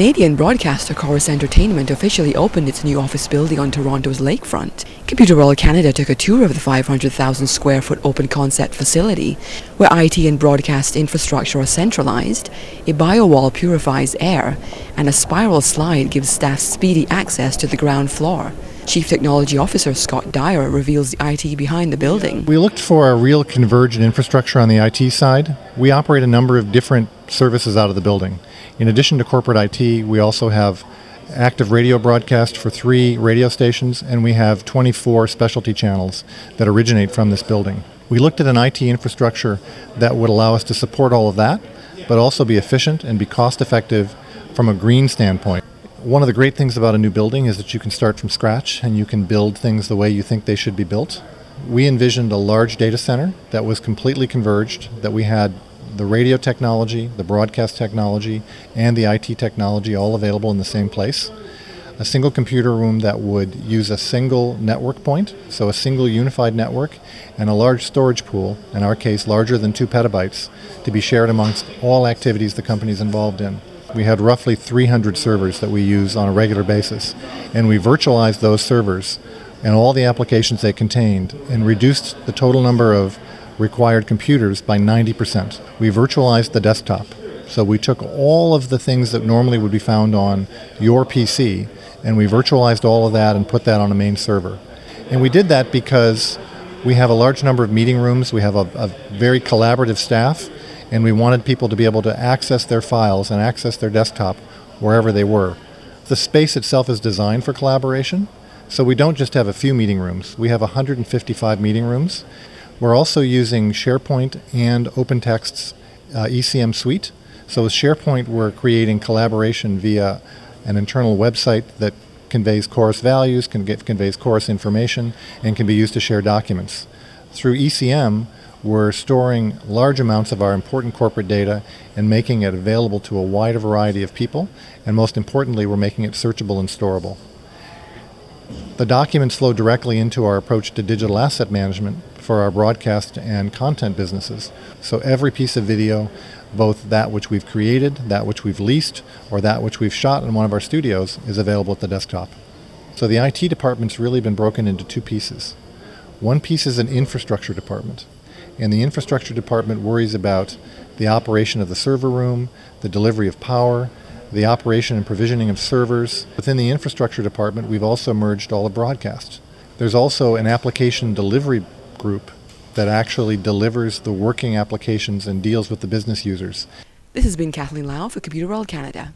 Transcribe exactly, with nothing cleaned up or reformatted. Canadian broadcaster Corus Entertainment officially opened its new office building on Toronto's lakefront. Computer World Canada took a tour of the five hundred thousand square foot open concept facility, where I T and broadcast infrastructure are centralized, a bio-wall purifies air, and a spiral slide gives staff speedy access to the ground floor. Chief Technology Officer Scott Dyer reveals the I T behind the building. We looked for a real convergent infrastructure on the I T side. We operate a number of different services out of the building. In addition to corporate I T, we also have active radio broadcast for three radio stations, and we have twenty-four specialty channels that originate from this building. We looked at an I T infrastructure that would allow us to support all of that, but also be efficient and be cost-effective from a green standpoint. One of the great things about a new building is that you can start from scratch and you can build things the way you think they should be built. We envisioned a large data center that was completely converged, that we had the radio technology, the broadcast technology, and the I T technology all available in the same place. A single computer room that would use a single network point, so a single unified network, and a large storage pool, in our case larger than two petabytes, to be shared amongst all activities the company's involved in. We had roughly three hundred servers that we use on a regular basis, and we virtualized those servers and all the applications they contained and reduced the total number of required computers by ninety percent. We virtualized the desktop, so we took all of the things that normally would be found on your P C and we virtualized all of that and put that on a main server. And we did that because we have a large number of meeting rooms, we have a, a very collaborative staff, and we wanted people to be able to access their files and access their desktop wherever they were. The space itself is designed for collaboration, so we don't just have a few meeting rooms. We have one hundred fifty-five meeting rooms. We're also using SharePoint and OpenText's uh, E C M suite. So with SharePoint, we're creating collaboration via an internal website that conveys Corus values, can get, conveys Corus information, and can be used to share documents. Through E C M, we're storing large amounts of our important corporate data and making it available to a wider variety of people, and most importantly, we're making it searchable and storable. The documents flow directly into our approach to digital asset management for our broadcast and content businesses. So every piece of video, both that which we've created, that which we've leased, or that which we've shot in one of our studios, is available at the desktop. So the I T department's really been broken into two pieces. One piece is an infrastructure department. And the infrastructure department worries about the operation of the server room, the delivery of power, the operation and provisioning of servers. Within the infrastructure department, we've also merged all of broadcast. There's also an application delivery group that actually delivers the working applications and deals with the business users. This has been Kathleen Lau for Computer World Canada.